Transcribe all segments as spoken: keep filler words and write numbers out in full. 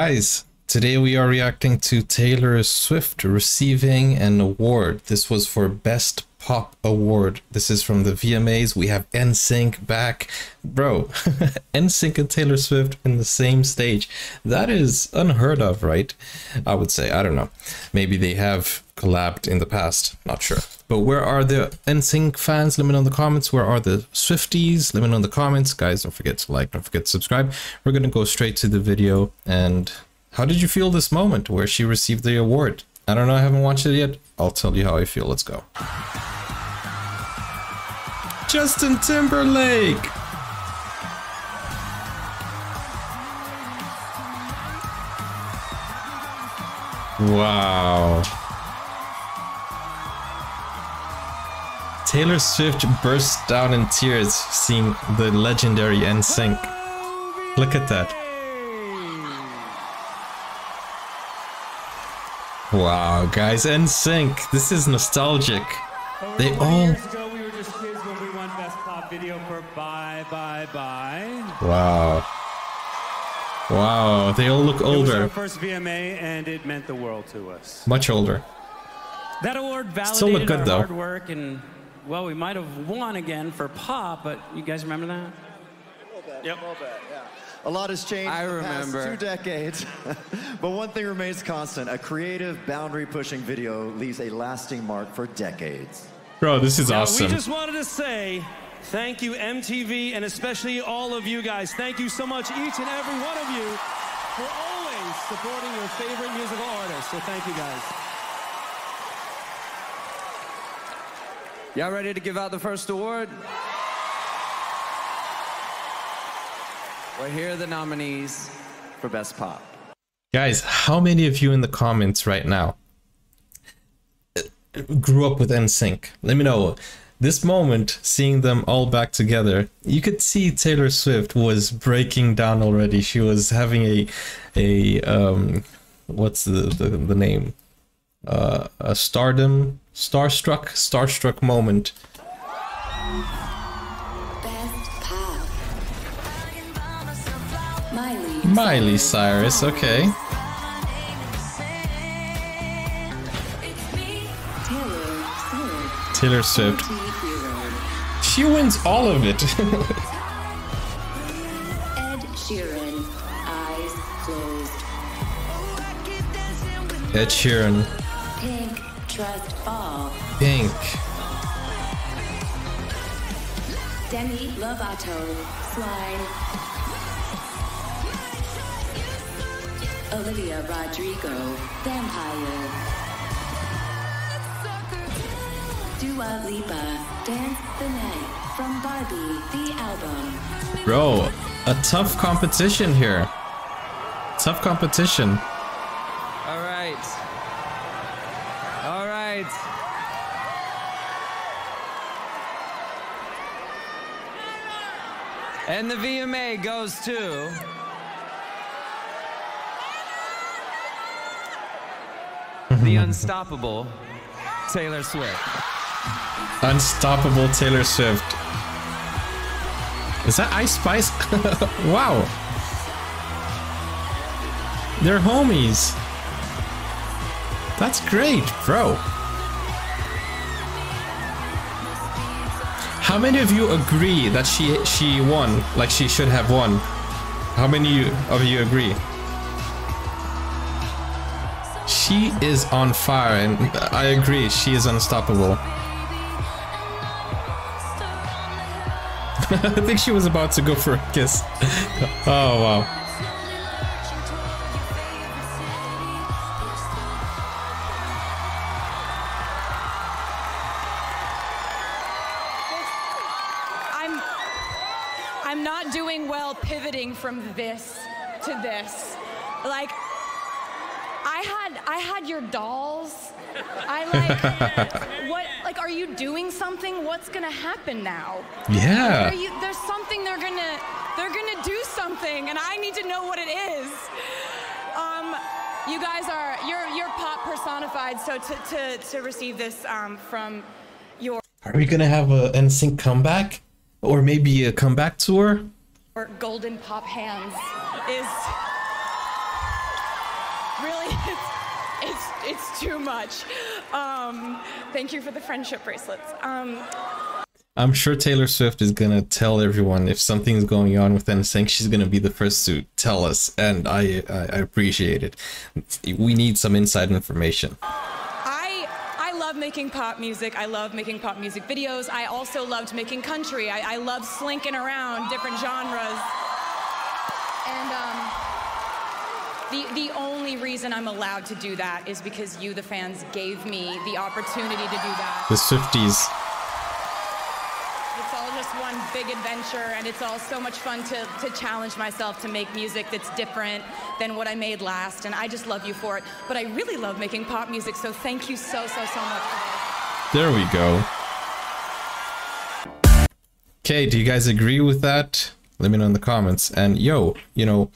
Guys, today we are reacting to Taylor Swift receiving an award. This was for Best Pop Award. This is from the V M As. We have N sync back. Bro, N sync and Taylor Swift in the same stage. That is unheard of, right? I would say, I don't know. Maybe they have collabed in the past, not sure. But where are the N sync fans? Let me know in the comments. Where are the Swifties? Let me know in the comments. Guys, don't forget to like, don't forget to subscribe. We're gonna go straight to the video. And how did you feel this moment where she received the award? I don't know, I haven't watched it yet. I'll tell you how I feel, let's go. Justin Timberlake! Wow. Taylor Swift burst down in tears seeing the legendary N sync. Look at that. Wow, guys, N sync. This is nostalgic. They all... Years ago, we were just kids when we won Best Pop Video for Bye, Bye, Bye. Wow. Wow, they all look older. It was our first V M A and it meant the world to us. Much older. That award validated Still look good, our though. hard work and, well, we might have won again for pop, but you guys remember that? A little bit, yep. a little bit, yeah. A lot has changed I in the remember. past two decades, but one thing remains constant. A creative, boundary-pushing video leaves a lasting mark for decades. Bro, this is now, awesome. We just wanted to say thank you, M T V, and especially all of you guys. Thank you so much, each and every one of you, for always supporting your favorite musical artists. So thank you, guys. Y'all ready to give out the first award? Well, here are the nominees for Best Pop. Guys, how many of you in the comments right now grew up with N sync? Let me know. This moment, seeing them all back together, you could see Taylor Swift was breaking down already. She was having a, a um, what's the, the, the name? Uh, a stardom, starstruck, starstruck moment. Miley Cyrus, okay. Taylor Swift. She wins all of it. Ed Sheeran, Eyes Closed. Ed Sheeran. Pink, Trust Fall. Pink. Demi Lovato, Slide. Olivia Rodrigo, Vampire. Dua Lipa, Dance the Night, from Barbie, the album. Bro, a tough competition here. Tough competition. All right. All right. And the V M A goes to... the unstoppable Taylor Swift. Unstoppable Taylor Swift. Is that Ice Spice? Wow. They're homies. That's great, bro. How many of you agree that she she won, like she should have won? How many of you agree? She is on fire, and I agree, she is unstoppable. I think she was about to go for a kiss. Oh, wow. I'm, I'm not doing well pivoting from this to this. Like... I had I had your dolls. I like what like are you doing something? What's gonna happen now? Yeah. Are you, there's something they're gonna they're gonna do something, and I need to know what it is. Um, you guys are you're you're pop personified. So to to to receive this um from your are we gonna have a N sync comeback, or maybe a comeback tour? Or golden pop hands is. really, it's, it's, it's too much. Um, thank you for the friendship bracelets. Um, I'm sure Taylor Swift is gonna tell everyone if something's going on with NSYNC. She's gonna be the first to tell us, and I, I, I appreciate it. We need some inside information. I love making pop music. I love making pop music videos. I also loved making country. I, I love slinking around different genres. And um, the the only reason I'm allowed to do that is because you, the fans, gave me the opportunity to do that. The Swifties. It's all just one big adventure, and it's all so much fun to to challenge myself to make music that's different than what I made last, and I just love you for it. But I really love making pop music, so thank you so, so, so much for this. There we go. Okay, do you guys agree with that? Let me know in the comments. And yo, you know,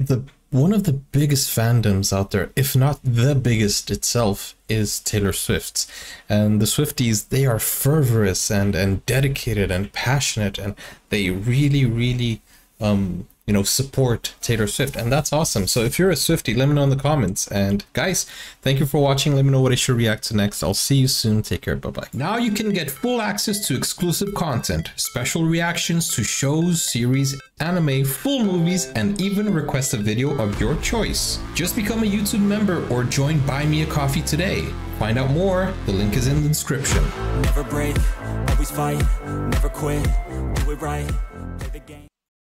the one of the biggest fandoms out there, if not the biggest itself, is Taylor Swift's. And the Swifties, they are fervorous and and dedicated and passionate, and they really, really um you know, support Taylor Swift, and that's awesome. So if you're a Swiftie, let me know in the comments. And guys, thank you for watching. Let me know what I should react to next. I'll see you soon. Take care. Bye-bye. Now you can get full access to exclusive content, special reactions to shows, series, anime, full movies, and even request a video of your choice. Just become a YouTube member or join Buy Me a Coffee today. Find out more. The link is in the description. Never break, always fight, never quit, do it right.